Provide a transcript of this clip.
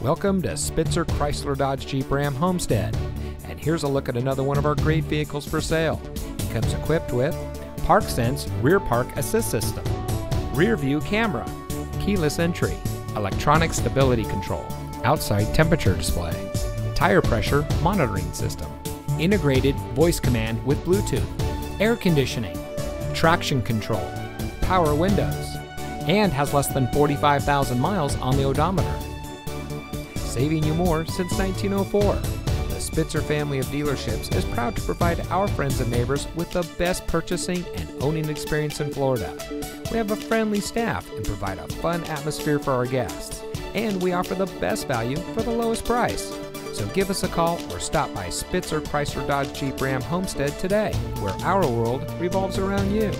Welcome to Spitzer Chrysler Dodge Jeep Ram Homestead, and here's a look at another one of our great vehicles for sale. It comes equipped with ParkSense Rear Park Assist System, Rear View Camera, Keyless Entry, Electronic Stability Control, Outside Temperature Display, Tire Pressure Monitoring System, Integrated Voice Command with Bluetooth, Air Conditioning, Traction Control, Power Windows, and has less than 45,000 miles on the odometer. Saving you more since 1904. The Spitzer family of dealerships is proud to provide our friends and neighbors with the best purchasing and owning experience in Florida. We have a friendly staff and provide a fun atmosphere for our guests. And we offer the best value for the lowest price. So give us a call or stop by Spitzer Chrysler Dodge Jeep Ram Homestead today, where our world revolves around you.